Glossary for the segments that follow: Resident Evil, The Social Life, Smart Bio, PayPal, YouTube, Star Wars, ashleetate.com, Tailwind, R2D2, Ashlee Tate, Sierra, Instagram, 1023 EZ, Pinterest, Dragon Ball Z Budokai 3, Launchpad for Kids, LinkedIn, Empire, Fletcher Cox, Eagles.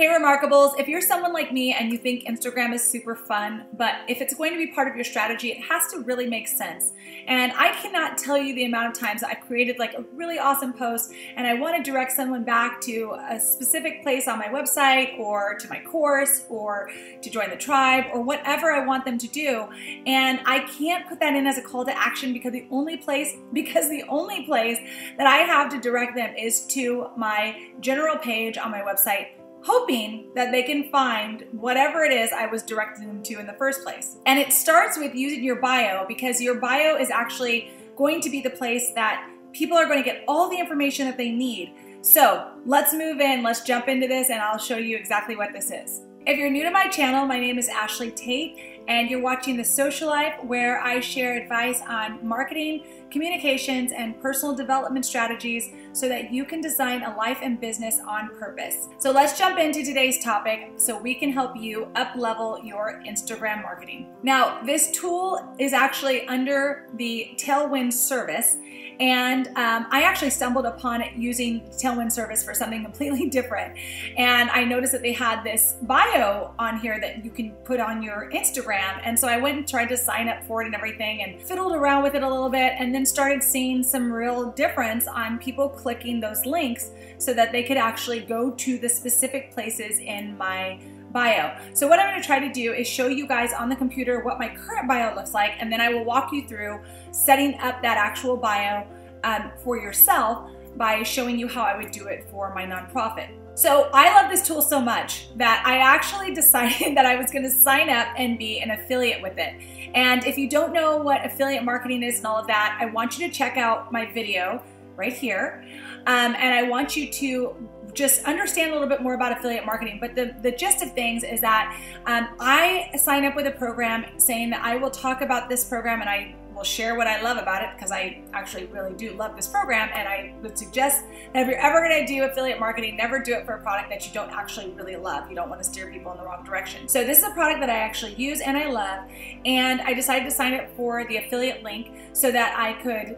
Hey Remarkables, if you're someone like me and you think Instagram is super fun, but if it's going to be part of your strategy, it has to really make sense. And I cannot tell you the amount of times I created like a really awesome post and I want to direct someone back to a specific place on my website or to my course or to join the tribe or whatever I want them to do. And I can't put that in as a call to action because the only place that I have to direct them is to my general page on my website, hoping that they can find whatever it is I was directing them to in the first place. And it starts with using your bio, because your bio is actually going to be the place that people are going to get all the information that they need. So let's move in, let's jump into this, and I'll show you exactly what this is. If you're new to my channel, my name is Ashlee Tate, and you're watching The Social Life, where I share advice on marketing, communications, and personal development strategies so that you can design a life and business on purpose. So let's jump into today's topic so we can help you up-level your Instagram marketing. Now, this tool is actually under the Tailwind service, and I actually stumbled upon it using Tailwind service for something completely different. And I noticed that they had this bio on here that you can put on your Instagram. And so I went and tried to sign up for it and everything and fiddled around with it a little bit, and then started seeing some real difference on people clicking those links so that they could actually go to the specific places in my bio. So what I'm going to try to do is show you guys on the computer what my current bio looks like, and then I will walk you through setting up that actual bio for yourself by showing you how I would do it for my nonprofit. So I love this tool so much that I actually decided that I was going to sign up and be an affiliate with it. And if you don't know what affiliate marketing is and all of that, I want you to check out my video right here. And I want you to just understand a little bit more about affiliate marketing. But the gist of things is that I sign up with a program saying that I will talk about this program and I will share what I love about it, because I actually really do love this program. And I would suggest that if you're ever going to do affiliate marketing, never do it for a product that you don't actually really love. You don't want to steer people in the wrong direction. So this is a product that I actually use and I love, and I decided to sign up for the affiliate link so that I could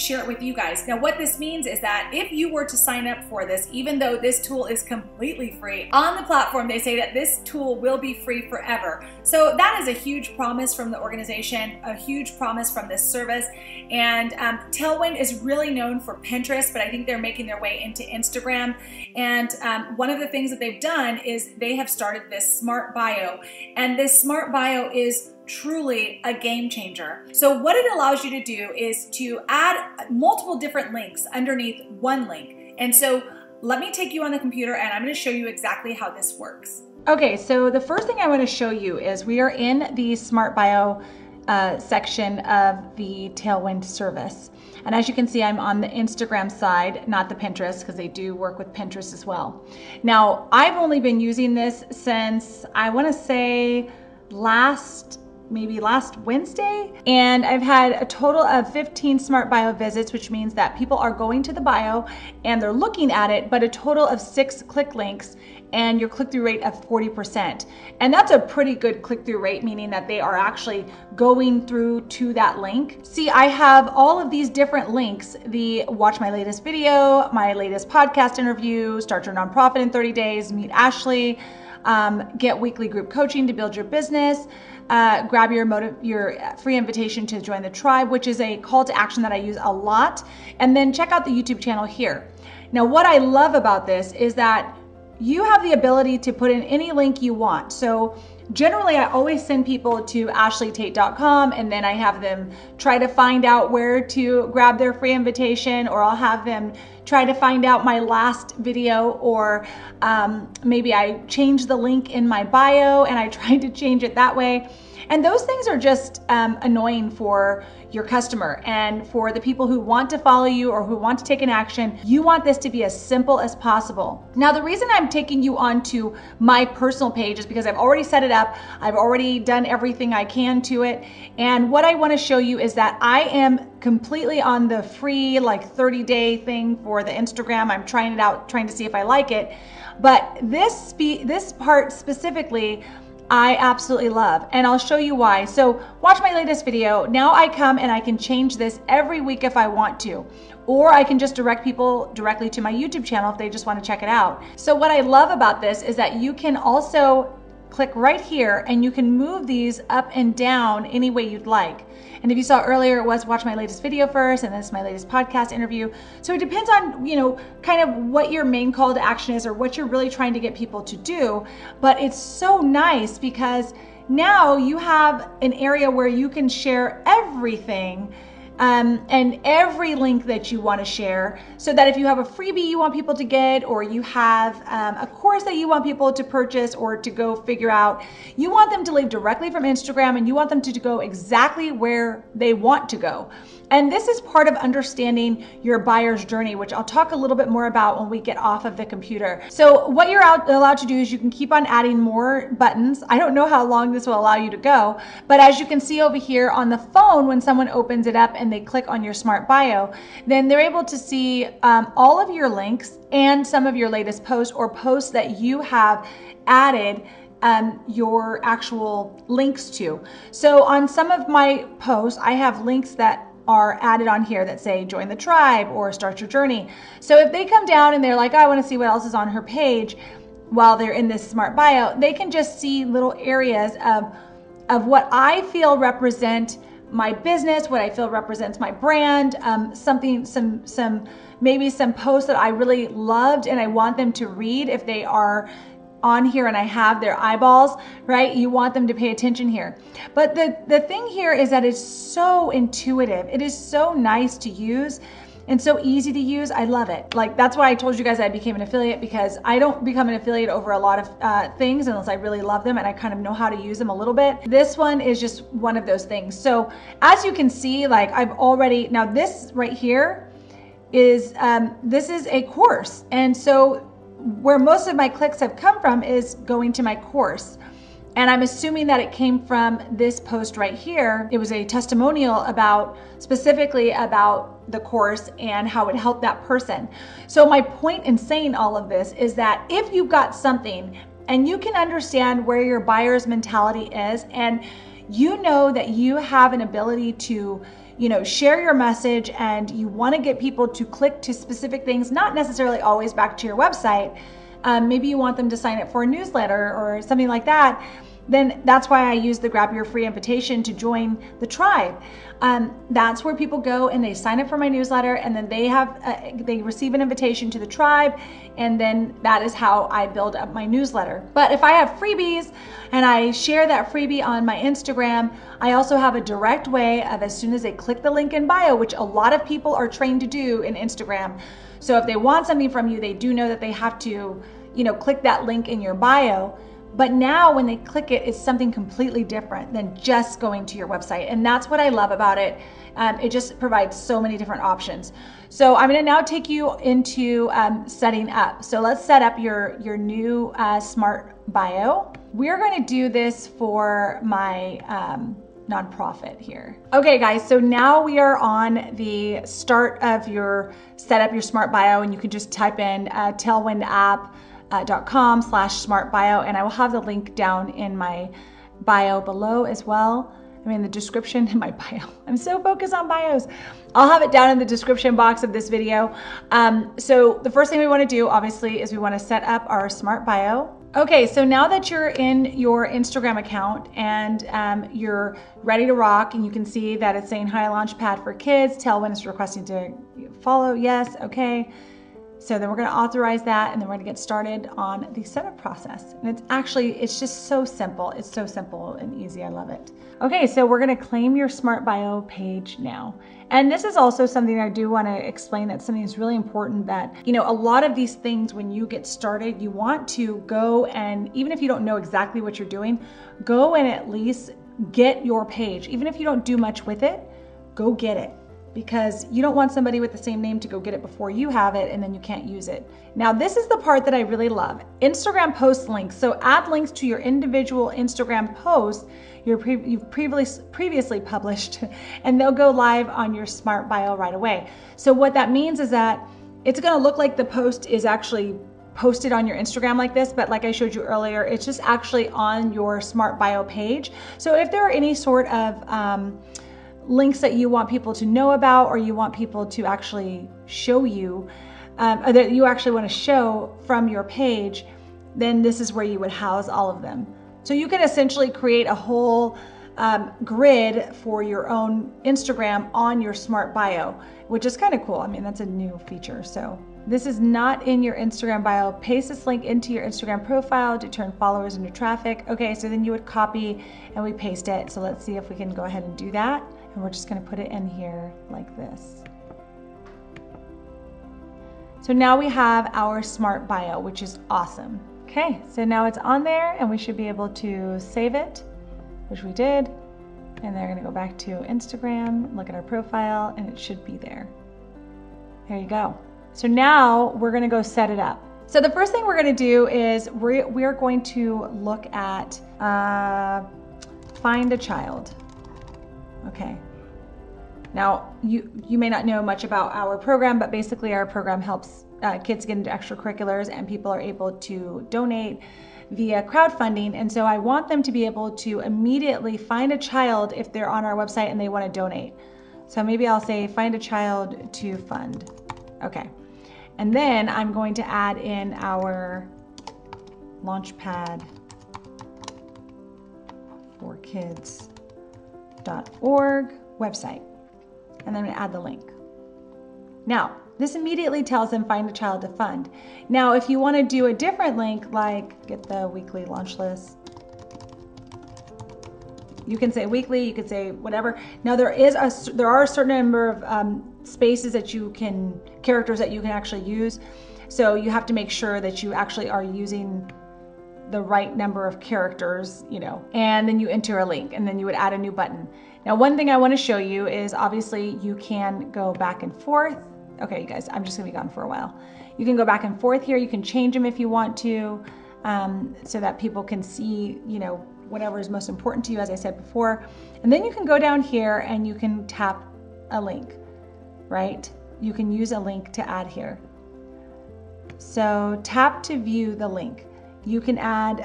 share it with you guys. Now what this means is that if you were to sign up for this, even though this tool is completely free on the platform, they say that this tool will be free forever. So that is a huge promise from the organization, a huge promise from this service. And Tailwind is really known for Pinterest, but I think they're making their way into Instagram. And one of the things that they've done is they have started this Smart Bio. And this Smart Bio is truly a game changer. So what it allows you to do is to add multiple different links underneath one link. And so let me take you on the computer and I'm going to show you exactly how this works. Okay, so the first thing I want to show you is we are in the Smart Bio section of the Tailwind service. And as you can see, I'm on the Instagram side, not the Pinterest, because they do work with Pinterest as well. Now, I've only been using this since, I want to say maybe last Wednesday. And I've had a total of 15 Smart Bio visits, which means that people are going to the bio and they're looking at it, but a total of 6 click links and your click-through rate of 40%. And that's a pretty good click-through rate, meaning that they are actually going through to that link. See, I have all of these different links, the watch my latest video, my latest podcast interview, start your nonprofit in 30 days, meet Ashlee, get weekly group coaching to build your business, grab your free invitation to join the tribe, which is a call to action that I use a lot, and then check out the YouTube channel here. Now, what I love about this is that you have the ability to put in any link you want. So generally, I always send people to ashleetate.com, and then I have them try to find out where to grab their free invitation, or I'll have them try to find out my last video, or maybe I change the link in my bio and I tried to change it that way. And those things are just annoying for your customer and for the people who want to follow you or who want to take an action. You want this to be as simple as possible. Now, the reason I'm taking you onto my personal page is because I've already set it up. I've already done everything I can to it. And what I want to show you is that I am completely on the free, like 30-day thing for the Instagram. I'm trying it out, trying to see if I like it. But this part specifically, I absolutely love, and I'll show you why. So watch my latest video. Now I come and I can change this every week if I want to, or I can just direct people directly to my YouTube channel if they just want to check it out. So what I love about this is that you can also click right here and you can move these up and down any way you'd like. And if you saw earlier, it was watch my latest video first, and this is my latest podcast interview. So it depends on, you know, kind of what your main call to action is or what you're really trying to get people to do. But it's so nice because now you have an area where you can share everything and every link that you want to share, so that if you have a freebie you want people to get, or you have a course that you want people to purchase or to go figure out, you want them to leave directly from Instagram and you want them to go exactly where they want to go. And this is part of understanding your buyer's journey, which I'll talk a little bit more about when we get off of the computer. So what you're allowed to do is you can keep on adding more buttons. I don't know how long this will allow you to go, but as you can see over here on the phone, when someone opens it up and they click on your Smart Bio, then they're able to see all of your links and some of your latest posts or posts that you have added your actual links to. So on some of my posts, I have links that are added on here that say join the tribe or start your journey. So if they come down and they're like, I want to see what else is on her page while they're in this Smart Bio, they can just see little areas of what I feel represent my business, what I feel represents my brand, maybe some posts that I really loved and I want them to read. If they are on here and I have their eyeballs, right? You want them to pay attention here. But the thing here is that it's so intuitive. It is so nice to use and so easy to use. I love it. Like, that's why I told you guys I became an affiliate, because I don't become an affiliate over a lot of things unless I really love them and I kind of know how to use them a little bit. This one is just one of those things. So as you can see, like I've already, now this right here is, this is a course. And so where most of my clicks have come from is going to my course. And I'm assuming that it came from this post right here. It was a testimonial about, specifically about the course and how it helped that person. So my point in saying all of this is that if you got something and you can understand where your buyer's mentality is, and you know that you have an ability to, you know, share your message and you want to get people to click to specific things, not necessarily always back to your website. Maybe you want them to sign up for a newsletter or something like that. Then that's why I use the grab your free invitation to join the tribe. That's where people go and they sign up for my newsletter, and then they have they receive an invitation to the tribe, and then that is how I build up my newsletter. But if I have freebies and I share that freebie on my Instagram, I also have a direct way of, as soon as they click the link in bio, which a lot of people are trained to do in Instagram. So if they want something from you, they do know that they have to, you know, click that link in your bio. But now when they click it, it's something completely different than just going to your website. And that's what I love about it. It just provides so many different options. So I'm gonna now take you into setting up. So let's set up your new Smart Bio. We're gonna do this for my nonprofit here. Okay guys, so now we are on the start of your, set up your Smart Bio, and you can just type in Tailwind app. .com/smartbio, and I will have the link down in my bio below as well. I mean, the description in my bio. I'm so focused on bios. I'll have it down in the description box of this video. So the first thing we want to do, obviously, is we want to set up our Smart Bio. Okay, so now that you're in your Instagram account and you're ready to rock, and you can see that it's saying, hi, Launchpad for Kids. Tailwind is requesting to follow. Yes, okay. So then we're going to authorize that, and then we're going to get started on the setup process. And it's just so simple. It's so simple and easy. I love it. Okay, so we're going to claim your Smart Bio page now. And this is also something I do want to explain, that something that's really important, that, you know, a lot of these things when you get started, you want to go and, even if you don't know exactly what you're doing, go and at least get your page. Even if you don't do much with it, go get it. Because you don't want somebody with the same name to go get it before you have it and then you can't use it. Now, this is the part that I really love. Instagram post links. So add links to your individual Instagram posts you've previously published, and they'll go live on your Smart Bio right away. So what that means is that it's gonna look like the post is actually posted on your Instagram like this, but like I showed you earlier, it's just actually on your Smart Bio page. So if there are any sort of links that you want people to know about, or you want people to actually show you, or that you actually want to show from your page, then this is where you would house all of them. So you can essentially create a whole grid for your own Instagram on your Smart Bio, which is kind of cool. I mean, that's a new feature. So this is not in your Instagram bio. Paste this link into your Instagram profile to turn followers into traffic. Okay, so then you would copy and we paste it. So let's see if we can go ahead and do that. And we're just gonna put it in here like this. So now we have our Smart Bio, which is awesome. Okay, so now it's on there and we should be able to save it, which we did. And they're gonna go back to Instagram, look at our profile, and it should be there. There you go. So now we're gonna go set it up. So the first thing we're gonna do is we're going to look at find a child. Okay. Now, you may not know much about our program, but basically our program helps kids get into extracurriculars, and people are able to donate via crowdfunding. And so I want them to be able to immediately find a child if they're on our website and they want to donate. So maybe I'll say find a child to fund. Okay. And then I'm going to add in our Launchpad for Kids.org website. And then I'm gonna add the link. Now, this immediately tells them find a child to fund. Now, if you wanna do a different link, like get the weekly launch list, you can say weekly, you could say whatever. Now, there are a certain number of spaces that you can, characters that you can actually use. So you have to make sure that you actually are using the right number of characters, you know, and then you enter a link and then you would add a new button. Now, one thing I want to show you is obviously you can go back and forth. Okay, you guys, I'm just gonna be gone for a while. You can go back and forth here. You can change them if you want to, so that people can see, you know, whatever is most important to you, as I said before. And then you can go down here and you can tap a link, right? You can use a link to add here. So tap to view the link. You can add,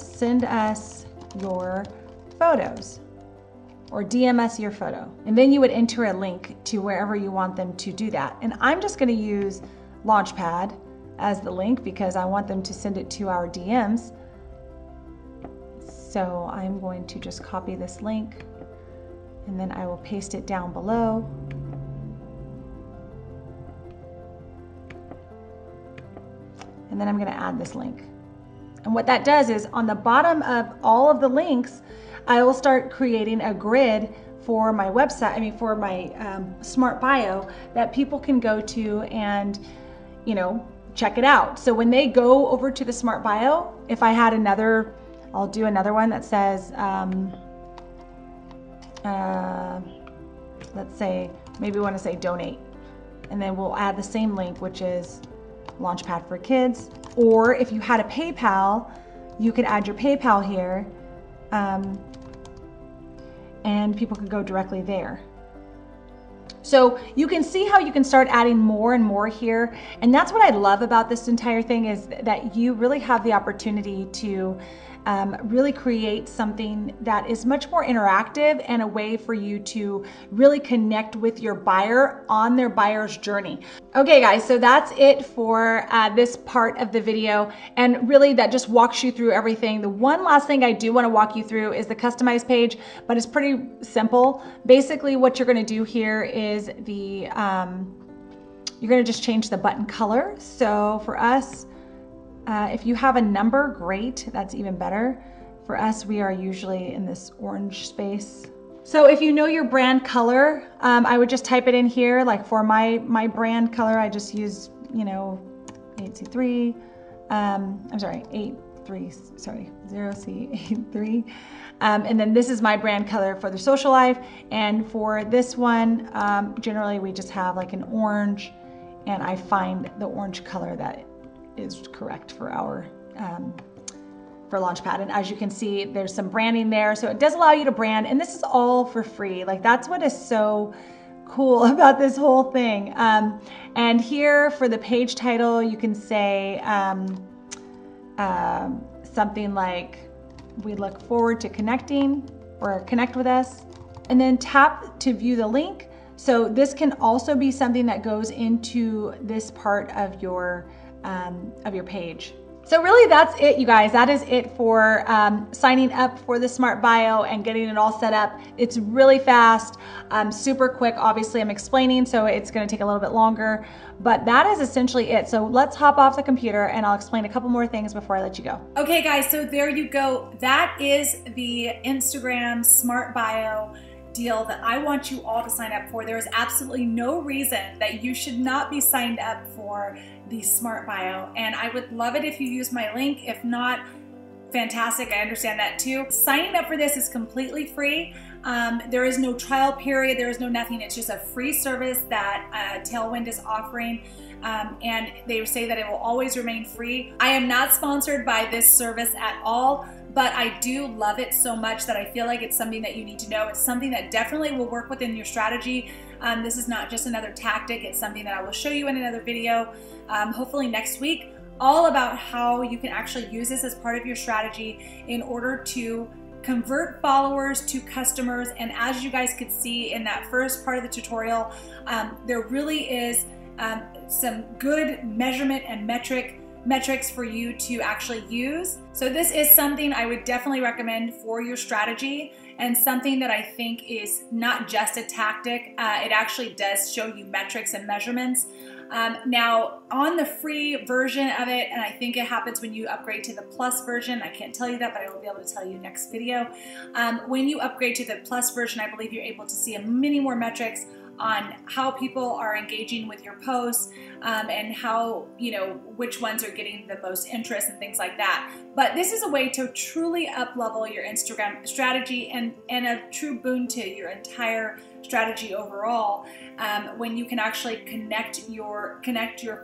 send us your photos or DM us your photo. And then you would enter a link to wherever you want them to do that. And I'm just gonna use Launchpad as the link because I want them to send it to our DMs. So I'm going to just copy this link and then I will paste it down below. And then I'm gonna add this link. And what that does is on the bottom of all of the links, I will start creating a grid for my website, for my Smart Bio that people can go to and, you know, check it out. So when they go over to the Smart Bio, if I had another, I'll do another one that says, let's say, maybe we wanna say donate. And then we'll add the same link, which is Launchpad for Kids, or if you had a PayPal, you could add your PayPal here, and people could go directly there. So you can see how you can start adding more and more here, and that's what I love about this entire thing is that you really have the opportunity to really create something that is much more interactive and a way for you to really connect with your buyer on their buyer's journey. Okay guys, so that's it for this part of the video. And really that just walks you through everything. The one last thing I do wanna walk you through is the customized page, but it's pretty simple. Basically what you're gonna do here is the, you're gonna just change the button color. So for us, if you have a number, great, that's even better. For us, we are usually in this orange space. So if you know your brand color, I would just type it in here. Like for my brand color, I just use, you know, 8C3, I'm sorry, 0C83. And then this is my brand color for The Social Life. And for this one, generally we just have like an orange, and I find the orange color that is correct for our for Launchpad. And as you can see, there's some branding there, so it does allow you to brand, and this is all for free. Like that's what is so cool about this whole thing. And here for the page title, you can say something like, we look forward to connecting, or connect with us, and then tap to view the link. So this can also be something that goes into this part of your page. So really that's it, you guys. That is it for signing up for the Smart Bio and getting it all set up. It's really fast, super quick. Obviously I'm explaining, so it's gonna take a little bit longer, but that is essentially it. So let's hop off the computer and I'll explain a couple more things before I let you go. Okay guys, so there you go. That is the Instagram Smart Bio deal that I want you all to sign up for. There is absolutely no reason that you should not be signed up for the Smart Bio. And I would love it if you use my link. If not, fantastic, I understand that too. Signing up for this is completely free. There is no trial period, there is no nothing. It's just a free service that Tailwind is offering. And they say that it will always remain free. I am not sponsored by this service at all, but I do love it so much that I feel like it's something that you need to know. It's something that definitely will work within your strategy. This is not just another tactic. It's something that I will show you in another video, hopefully next week, all about how you can actually use this as part of your strategy in order to convert followers to customers. And as you guys could see in that first part of the tutorial, there really is some good measurement and metrics for you to actually use. So this is something I would definitely recommend for your strategy, and something that I think is not just a tactic. It actually does show you metrics and measurements. Now on the free version of it, and I think it happens when you upgrade to the plus version, I can't tell you that, but I will be able to tell you next video. When you upgrade to the plus version, I believe you're able to see many more metrics on how people are engaging with your posts, and how, you know, which ones are getting the most interest and things like that. But this is a way to truly up-level your Instagram strategy and a true boon to your entire strategy overall, when you can actually connect your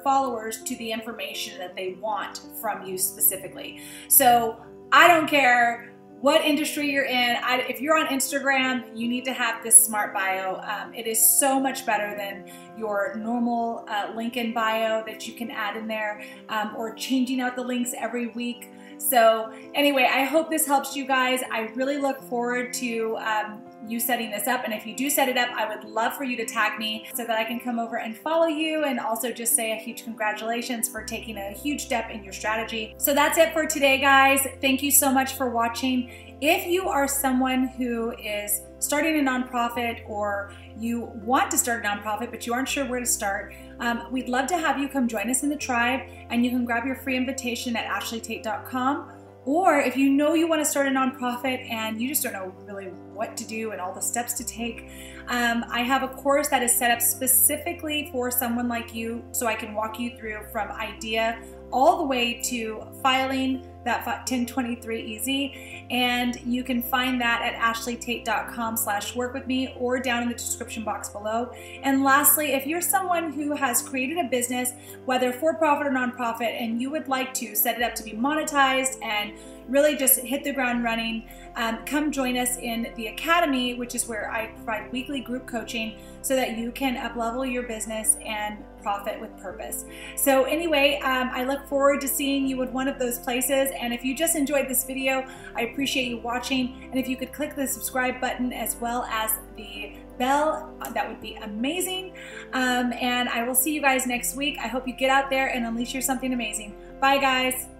followers to the information that they want from you specifically. So I don't care what industry you're in. If you're on Instagram, you need to have this Smart Bio. It is so much better than your normal LinkedIn bio that you can add in there, or changing out the links every week. So anyway, I hope this helps you guys. I really look forward to you setting this up. And if you do set it up, I would love for you to tag me so that I can come over and follow you, and also just say a huge congratulations for taking a huge step in your strategy. So that's it for today, guys. Thank you so much for watching. If you are someone who is starting a nonprofit, or you want to start a nonprofit but you aren't sure where to start, we'd love to have you come join us in the tribe, and you can grab your free invitation at ashleetate.com. Or if you know you want to start a nonprofit and you just don't know really what to do and all the steps to take, I have a course that is set up specifically for someone like you, so I can walk you through from idea all the way to filing that 1023 EZ, and you can find that at ashleetate.com/workwithme or down in the description box below. And lastly, if you're someone who has created a business, whether for profit or nonprofit, and you would like to set it up to be monetized and really just hit the ground running, come join us in the Academy, which is where I provide weekly group coaching so that you can uplevel your business and profit with purpose. So anyway, I look forward to seeing you in one of those places. And if you just enjoyed this video, I appreciate you watching. And if you could click the subscribe button as well as the bell, that would be amazing. And I will see you guys next week. I hope you get out there and unleash your something amazing. Bye guys.